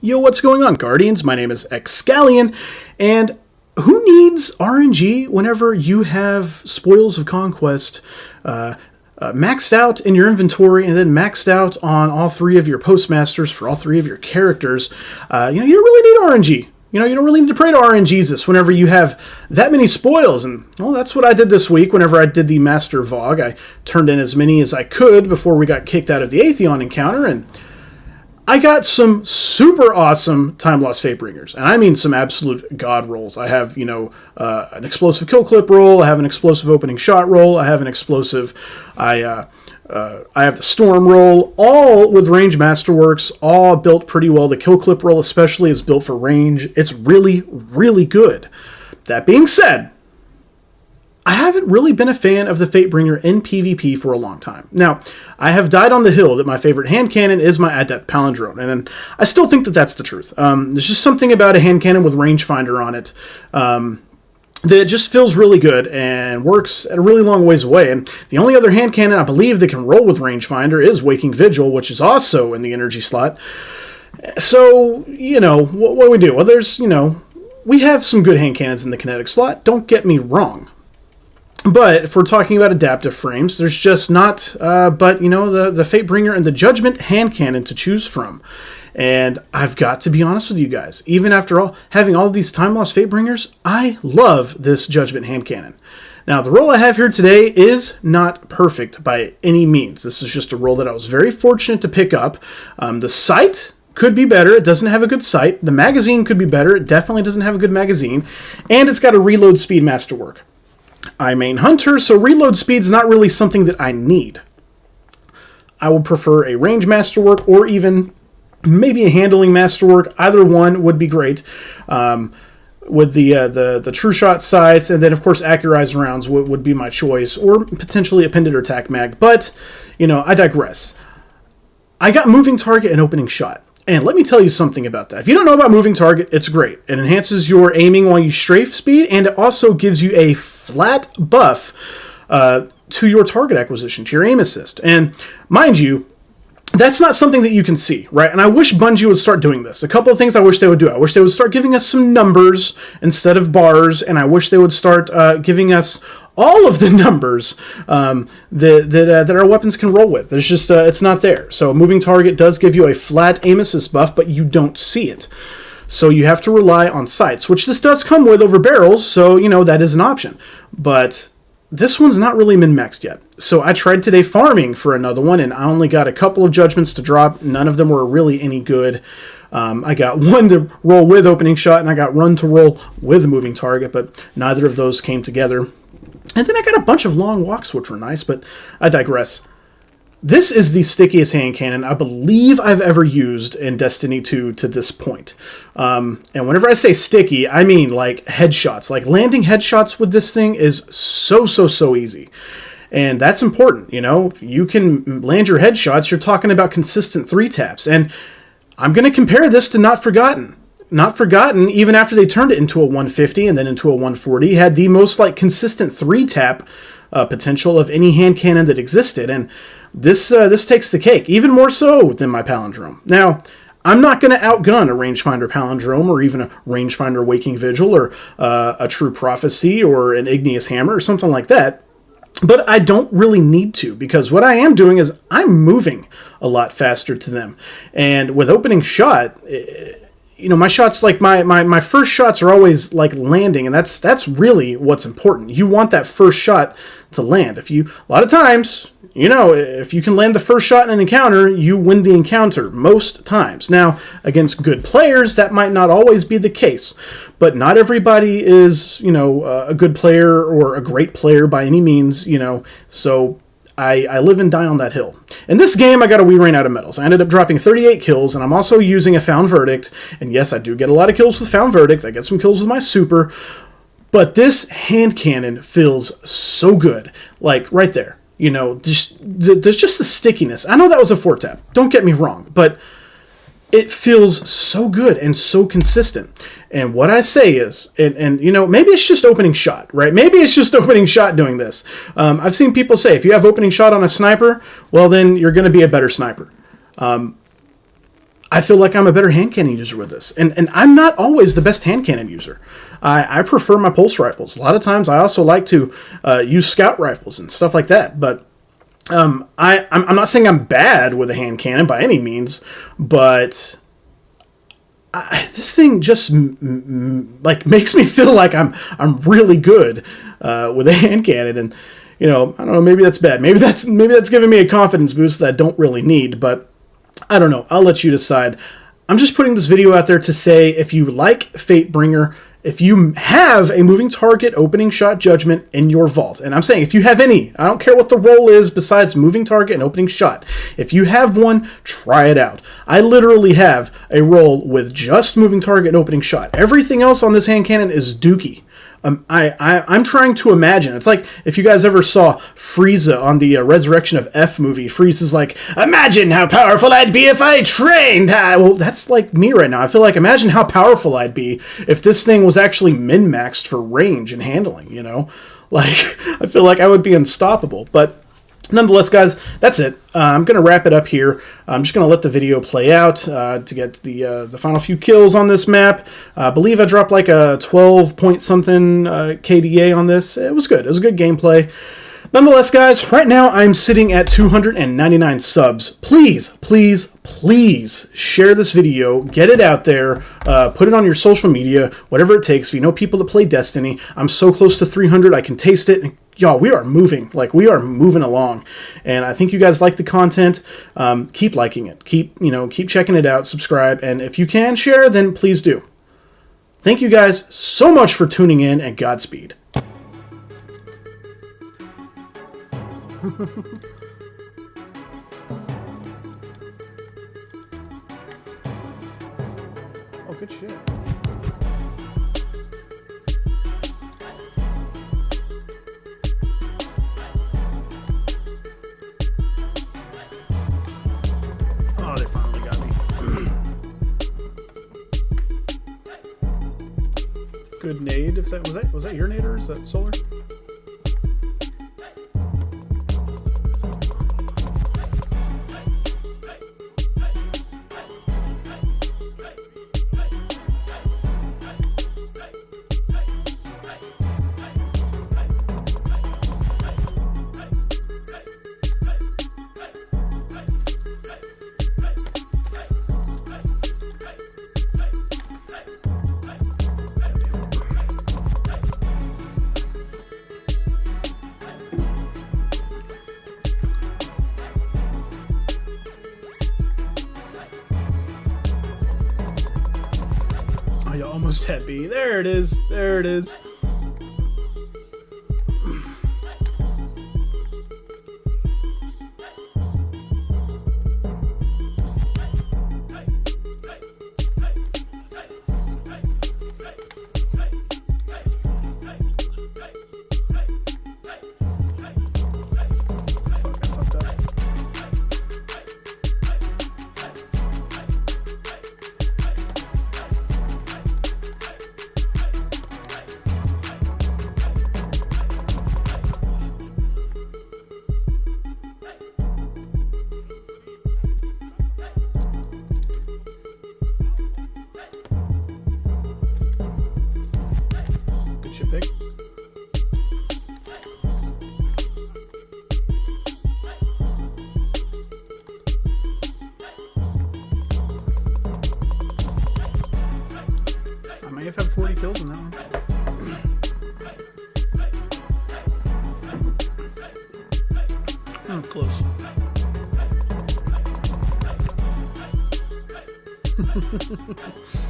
Yo, what's going on, Guardians? My name is Xcalion, and who needs RNG whenever you have Spoils of Conquest maxed out in your inventory and then maxed out on all three of your Postmasters for all three of your characters? You don't really need RNG. You don't really need to pray to RNGesus whenever you have that many spoils. And, well, that's what I did this week whenever I did the Master VOG. I turned in as many as I could before we got kicked out of the Atheon encounter, and I got some super awesome Timelost Fatebringers. And I mean some absolute god rolls. I have, an explosive kill clip roll. I have an explosive opening shot roll. I have an explosive... I have the storm roll, all with range masterworks, all built pretty well. The kill clip roll especially is built for range. It's really, really good. That being said, I haven't really been a fan of the Fatebringer in PvP for a long time. Now, I have died on the hill that my favorite hand cannon is my Adept Palindrome, and I still think that that's the truth. There's just something about a hand cannon with rangefinder on it. That it just feels really good and works at a really long ways away. And the only other hand cannon I believe that can roll with rangefinder is Waking Vigil, which is also in the energy slot. So, what do we do? Well, there's, we have some good hand cannons in the kinetic slot. Don't get me wrong. But if we're talking about adaptive frames, there's just not, the Fatebringer and the Judgment hand cannon to choose from. And I've got to be honest with you guys, even after all having all of these Timelost Fatebringers, I love this Judgment hand cannon. Now, the roll I have here today is not perfect by any means. This is just a roll that I was very fortunate to pick up. The sight could be better. It doesn't have a good sight. The magazine could be better. It definitely doesn't have a good magazine. And it's got a reload speed masterwork. I'm a hunter, so reload speed's not really something that I need. I would prefer a range masterwork or even... maybe a handling masterwork. Either one would be great with the true shot sights, and then of course accurized rounds would be my choice, or potentially appended or tac mag. But I digress. I got moving target and opening shot, and let me tell you something about that. If you don't know about moving target, it's great. It enhances your aiming while you strafe speed, and it also gives you a flat buff to your target acquisition, to your aim assist. And mind you, that's not something that you can see, right? And I wish Bungie would start doing this. A couple of things I wish they would do. I wish they would start giving us some numbers instead of bars, and I wish they would start giving us all of the numbers that our weapons can roll with. There's just, it's not there. So a moving target does give you a flat aim assist buff, but you don't see it. So you have to rely on sights, which this does come with over barrels, so, that is an option. But... this one's not really min-maxed yet. So I tried today farming for another one, and I only got a couple of judgments to drop. None of them were really any good. I got one to roll with opening shot, and I got one to roll with moving target, but neither of those came together. And then I got a bunch of long walks, which were nice, but I digress. This is the stickiest hand cannon I believe I've ever used in Destiny 2 to this point. And whenever I say sticky, I mean like headshots. Like landing headshots with this thing is so, so, so easy. And that's important, You can land your headshots. You're talking about consistent 3 taps. And I'm going to compare this to Not Forgotten. Not Forgotten, even after they turned it into a 150 and then into a 140, had the most consistent 3-tap potential of any hand cannon that existed. And this takes the cake, even more so than my Palindrome. Now, I'm not going to outgun a Rangefinder Palindrome or even a Rangefinder Waking Vigil or a True Prophecy or an Igneous Hammer or something like that. But I don't really need to, because what I am doing is I'm moving a lot faster to them. And with opening shot... my shots, my first shots are always landing, and that's really what's important. You want that first shot to land. A lot of times, if you can land the first shot in an encounter, you win the encounter most times. Now, against good players, that might not always be the case, but not everybody is, a good player or a great player by any means, so... I live and die on that hill. In this game, I got a We Ran Out of Medals. I ended up dropping 38 kills, and I'm also using a Found Verdict. And yes, I do get a lot of kills with Found Verdict. I get some kills with my super. But this hand cannon feels so good. Right there. There's just the stickiness. I know that was a 4-tap. Don't get me wrong. But it feels so good and so consistent. And what I say is, maybe it's just opening shot, right? Maybe it's just opening shot doing this. I've seen people say, if you have opening shot on a sniper, well, then you're going to be a better sniper. I feel like I'm a better hand cannon user with this. And I'm not always the best hand cannon user. I prefer my pulse rifles. A lot of times I also like to use scout rifles and stuff like that. But I'm not saying I'm bad with a hand cannon by any means, but this thing just like makes me feel like I'm really good with a hand cannon. And you know, I don't know, maybe that's bad. Maybe that's giving me a confidence boost that I don't really need, but I don't know. I'll let you decide. I'm just putting this video out there to say if you like Fatebringer, if you have a moving target opening shot judgment in your vault, and I'm saying if you have any, I don't care what the role is besides moving target and opening shot. If you have one, try it out. I literally have a role with just moving target and opening shot. Everything else on this hand cannon is dookie. I'm trying to imagine. It's like if you guys ever saw Frieza on the Resurrection of F movie. Frieza's like, imagine how powerful I'd be if I trained. Well, that's like me right now. I feel like imagine how powerful I'd be if this thing was actually min-maxed for range and handling, you know? Like, I feel like I would be unstoppable. But nonetheless, guys, that's it. I'm going to wrap it up here. I'm just going to let the video play out to get the final few kills on this map. I believe I dropped like a 12-point-something KDA on this. It was good. It was good gameplay. Nonetheless, guys, right now I'm sitting at 299 subs. Please, please, please share this video. Get it out there. Put it on your social media, whatever it takes. If you know people that play Destiny, I'm so close to 300. I can taste it. Y'all, we are moving. Like, we are moving along. And I think you guys like the content. Keep liking it. Keep, you know, keep checking it out. Subscribe. And if you can share, then please do. Thank you guys so much for tuning in, and Godspeed. Oh, good shit. Good nade, if that was that your nade or is that solar? Almost at B. There it is. There it is. I've had 40 kills in that one. Oh, close.